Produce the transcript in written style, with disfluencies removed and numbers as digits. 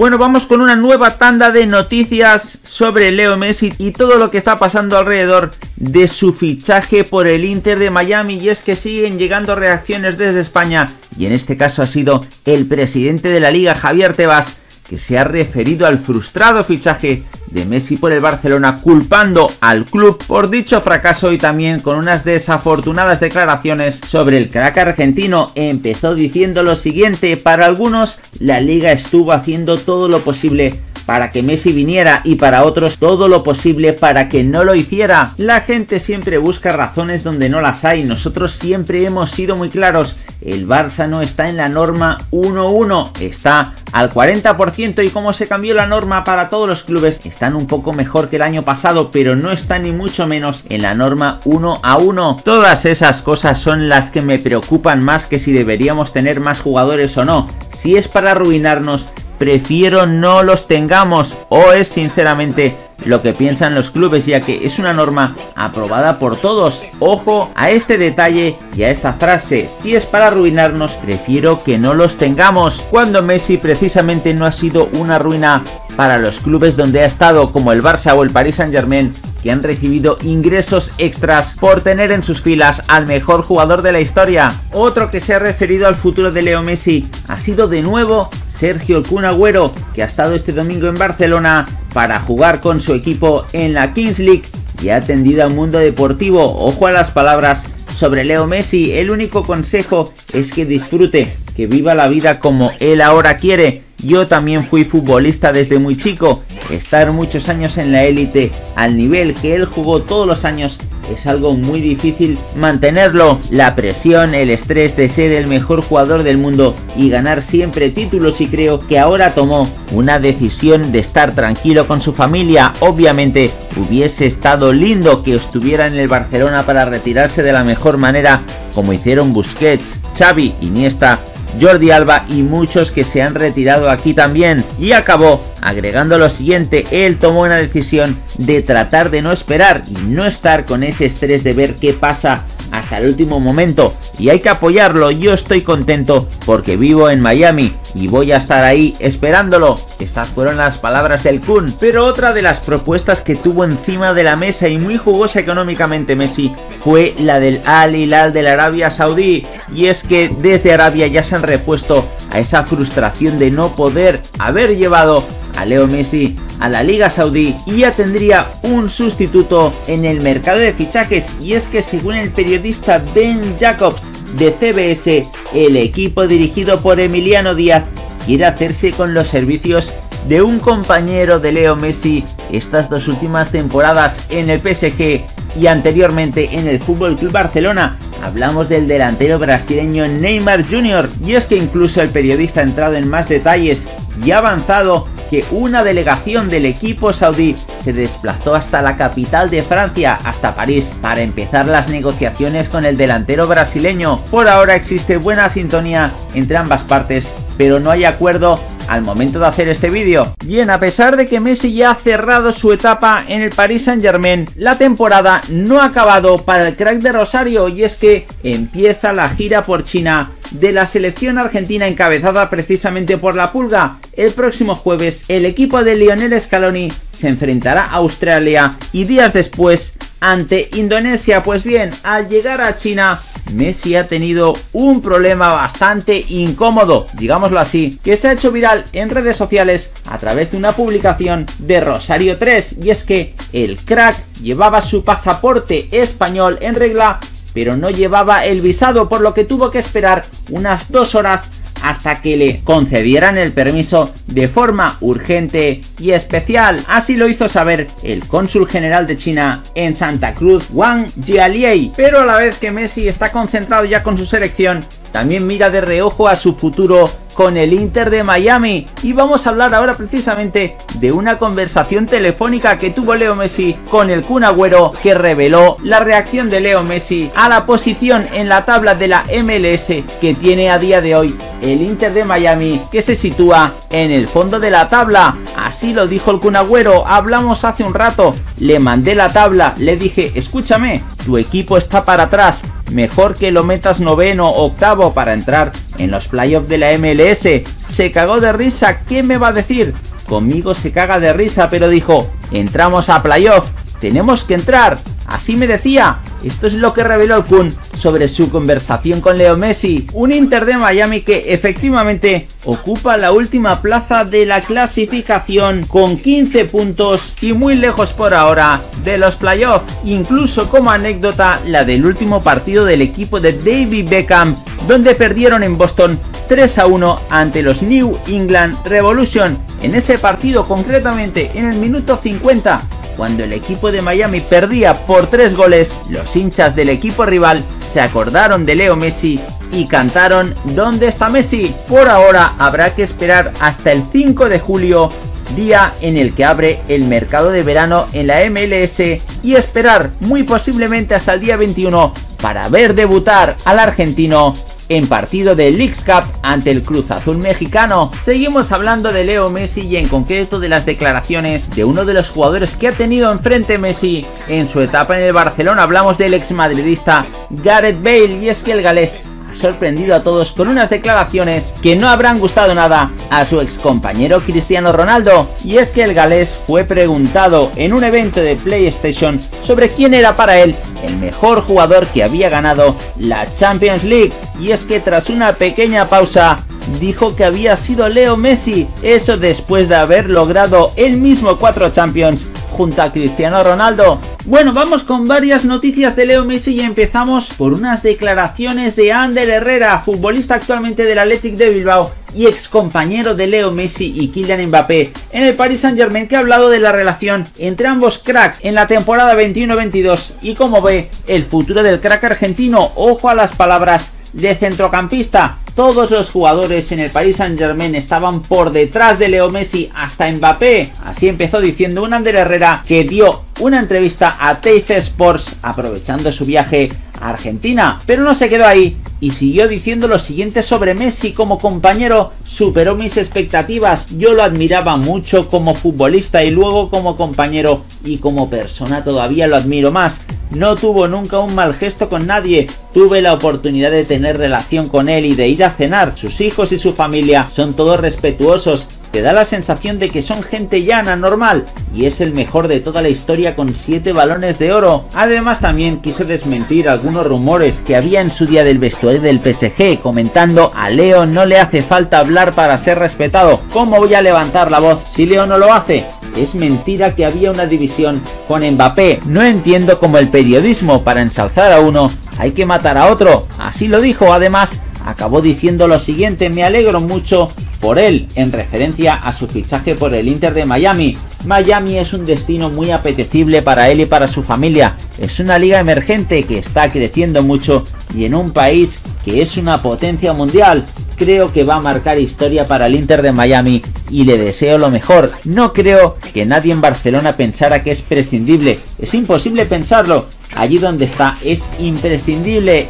Bueno, vamos con una nueva tanda de noticias sobre Leo Messi y todo lo que está pasando alrededor de su fichaje por el Inter de Miami, y es que siguen llegando reacciones desde España, y en este caso ha sido el presidente de la liga, Javier Tebas, que se ha referido al frustrado fichaje de Messi por el Barcelona, culpando al club por dicho fracaso y también con unas desafortunadas declaraciones sobre el crack argentino. Empezó diciendo lo siguiente: para algunos la liga estuvo haciendo todo lo posible para que Messi viniera y para otros todo lo posible para que no lo hiciera. La gente siempre busca razones donde no las hay, nosotros siempre hemos sido muy claros, el Barça no está en la norma 1-1, está al 40%, y como se cambió la norma para todos los clubes, están un poco mejor que el año pasado, pero no están ni mucho menos en la norma 1-1. Todas esas cosas son las que me preocupan más que si deberíamos tener más jugadores o no. Si es para arruinarnos, prefiero no los tengamos, o es sinceramente lo que piensan los clubes, ya que es una norma aprobada por todos. Ojo a este detalle y a esta frase: si es para arruinarnos, prefiero que no los tengamos, cuando Messi precisamente no ha sido una ruina para los clubes donde ha estado, como el Barça o el Paris Saint Germain, que han recibido ingresos extras por tener en sus filas al mejor jugador de la historia. Otro que se ha referido al futuro de Leo Messi ha sido de nuevo Sergio Kun Agüero, que ha estado este domingo en Barcelona para jugar con su equipo en la Kings League y ha atendido a Mundo Deportivo. Ojo a las palabras sobre Leo Messi: el único consejo es que disfrute, que viva la vida como él ahora quiere. Yo también fui futbolista desde muy chico. Estar muchos años en la élite, al nivel que él jugó todos los años, es algo muy difícil mantenerlo. La presión, el estrés de ser el mejor jugador del mundo y ganar siempre títulos, y creo que ahora tomó una decisión de estar tranquilo con su familia. Obviamente hubiese estado lindo que estuviera en el Barcelona para retirarse de la mejor manera, como hicieron Busquets, Xavi, Iniesta, Jordi Alba y muchos que se han retirado aquí también. Y acabó agregando lo siguiente: él tomó una decisión de tratar de no esperar y no estar con ese estrés de ver qué pasa hasta el último momento, y hay que apoyarlo. Yo estoy contento porque vivo en Miami y voy a estar ahí esperándolo. Estas fueron las palabras del Kun. Pero otra de las propuestas que tuvo encima de la mesa y muy jugosa económicamente Messi fue la del Al Hilal de la Arabia Saudí, y es que desde Arabia ya se han repuesto a esa frustración de no poder haber llevado a Leo Messi a la Liga Saudí, y ya tendría un sustituto en el mercado de fichajes, y es que según el periodista Ben Jacobs de CBS, el equipo dirigido por Emiliano Díaz quiere hacerse con los servicios de un compañero de Leo Messi estas dos últimas temporadas en el PSG y anteriormente en el FC Barcelona. Hablamos del delantero brasileño Neymar Jr. Y es que incluso el periodista ha entrado en más detalles y ha avanzado que una delegación del equipo saudí se desplazó hasta la capital de Francia, hasta París, para empezar las negociaciones con el delantero brasileño. Por ahora existe buena sintonía entre ambas partes, pero no hay acuerdo al momento de hacer este vídeo. Bien, a pesar de que Messi ya ha cerrado su etapa en el Paris Saint Germain, la temporada no ha acabado para el crack de Rosario, y es que empieza la gira por China de la selección argentina, encabezada precisamente por la Pulga. El próximo jueves el equipo de Lionel Scaloni se enfrentará a Australia y días después ante Indonesia. Pues bien, al llegar a China, Messi ha tenido un problema bastante incómodo, digámoslo así, que se ha hecho viral en redes sociales a través de una publicación de Rosario 3, y es que el crack llevaba su pasaporte español en regla, pero no llevaba el visado, por lo que tuvo que esperar unas 2 horas hasta que le concedieran el permiso de forma urgente y especial. Así lo hizo saber el cónsul general de China en Santa Cruz, Wang Jialiei. Pero a la vez que Messi está concentrado ya con su selección, también mira de reojo a su futuro con el Inter de Miami, y vamos a hablar ahora precisamente de una conversación telefónica que tuvo Leo Messi con el Kun Agüero, que reveló la reacción de Leo Messi a la posición en la tabla de la MLS que tiene a día de hoy el Inter de Miami, que se sitúa en el fondo de la tabla. Así lo dijo el Kun Agüero, hablamos hace un rato, le mandé la tabla, le dije, escúchame, tu equipo está para atrás, mejor que lo metas noveno o octavo para entrar en los playoffs de la MLS. Se cagó de risa, ¿qué me va a decir? Conmigo se caga de risa, pero dijo, entramos a playoff, tenemos que entrar, así me decía. Esto es lo que reveló el Kun sobre su conversación con Leo Messi, un Inter de Miami que efectivamente ocupa la última plaza de la clasificación con 15 puntos y muy lejos por ahora de los playoffs. Incluso como anécdota la del último partido del equipo de David Beckham, donde perdieron en Boston 3-1 ante los New England Revolution. En ese partido concretamente en el minuto 50, cuando el equipo de Miami perdía por 3 goles, los hinchas del equipo rival se acordaron de Leo Messi y cantaron ¿Dónde está Messi? Por ahora habrá que esperar hasta el 5 de julio, día en el que abre el mercado de verano en la MLS, y esperar muy posiblemente hasta el día 21 para ver debutar al argentino en partido de League Cup ante el Cruz Azul mexicano. Seguimos hablando de Leo Messi y en concreto de las declaraciones de uno de los jugadores que ha tenido enfrente Messi en su etapa en el Barcelona. Hablamos del exmadridista Gareth Bale, y es que el galés ha sorprendido a todos con unas declaraciones que no habrán gustado nada a su excompañero Cristiano Ronaldo. Y es que el galés fue preguntado en un evento de PlayStation sobre quién era para él el mejor jugador que había ganado la Champions League, y es que tras una pequeña pausa dijo que había sido Leo Messi, eso después de haber logrado él mismo 4 Champions junto a Cristiano Ronaldo. Bueno, vamos con varias noticias de Leo Messi y empezamos por unas declaraciones de Ander Herrera, futbolista actualmente del Athletic de Bilbao y excompañero de Leo Messi y Kylian Mbappé en el Paris Saint Germain, que ha hablado de la relación entre ambos cracks en la temporada 21-22 y cómo ve el futuro del crack argentino. Ojo a las palabras de centrocampista. Todos los jugadores en el Paris Saint Germain estaban por detrás de Leo Messi, hasta Mbappé. Así empezó diciendo un Ander Herrera que dio una entrevista a TIC Sports aprovechando su viaje a Argentina. Pero no se quedó ahí y siguió diciendo lo siguiente sobre Messi como compañero: superó mis expectativas, yo lo admiraba mucho como futbolista y luego como compañero, y como persona todavía lo admiro más. No tuvo nunca un mal gesto con nadie, tuve la oportunidad de tener relación con él y de ir a cenar, sus hijos y su familia son todos respetuosos, te da la sensación de que son gente llana, normal, y es el mejor de toda la historia con 7 balones de oro. Además también quiso desmentir algunos rumores que había en su día del vestuario del PSG, comentando: a Leo no le hace falta hablar para ser respetado, ¿cómo voy a levantar la voz si Leo no lo hace? Es mentira que había una división con Mbappé, no entiendo cómo el periodismo, para ensalzar a uno hay que matar a otro. Así lo dijo. Además acabó diciendo lo siguiente: me alegro mucho por él, en referencia a su fichaje por el Inter de Miami. Miami es un destino muy apetecible para él y para su familia, es una liga emergente que está creciendo mucho y en un país que es una potencia mundial. Creo que va a marcar historia para el Inter de Miami y le deseo lo mejor. No creo que nadie en Barcelona pensara que es prescindible, es imposible pensarlo, allí donde está es imprescindible.